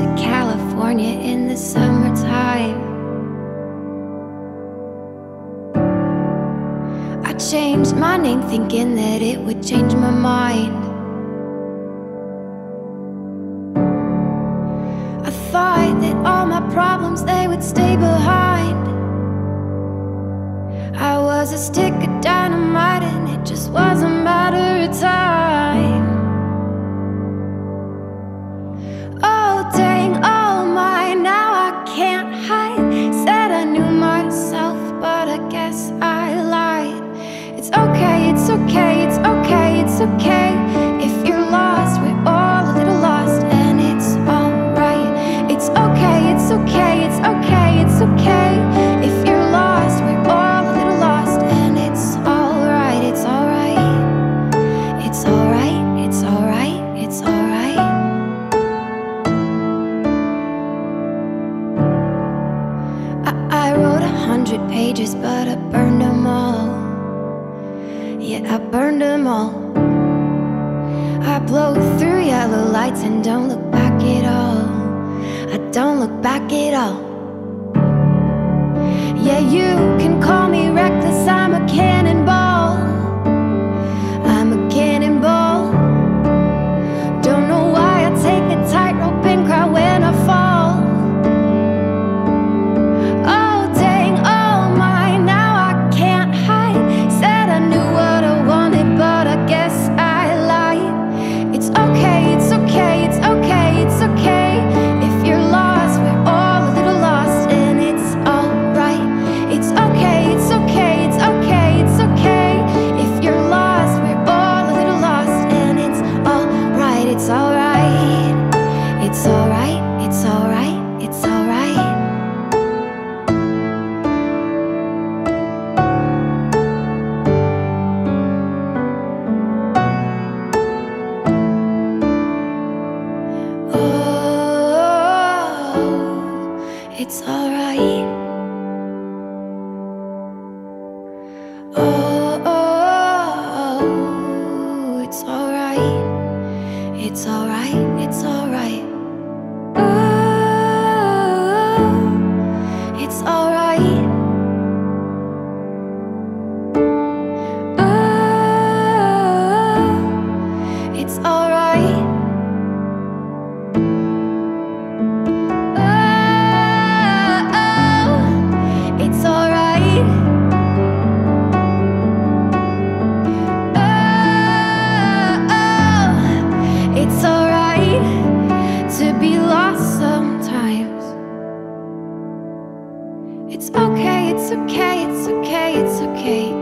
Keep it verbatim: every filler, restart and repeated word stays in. to California in the summertime. I changed my name thinking that it would change my mind. I thought that all my problems, they would stay behind. I was a stick of dynamite and it just was a matter of time. Oh dang, oh my, now I can't hide. Said I knew myself, but I guess I lied. It's okay, it's okay, it's okay, it's okay. If you're lost, we're all a little lost, and it's alright. It's okay, it's okay, it's okay, it's okay. If you're lost, we're all a little lost, and it's alright, it's alright. It's alright, it's alright, it's alright. Hundred pages, but I burned them all. Yeah, I burned them all. I blow through yellow lights and don't look back at all. I don't look back at all. Yeah, you can call me reckless, I'm a cannonball. I'm a cannonball. Don't know why I take the tightrope and cry when I fall. It's alright. Oh, oh, oh, it's alright. It's alright. It's alright. Oh, it's alright. Oh, it's alright. It's okay, it's okay, it's okay, it's okay.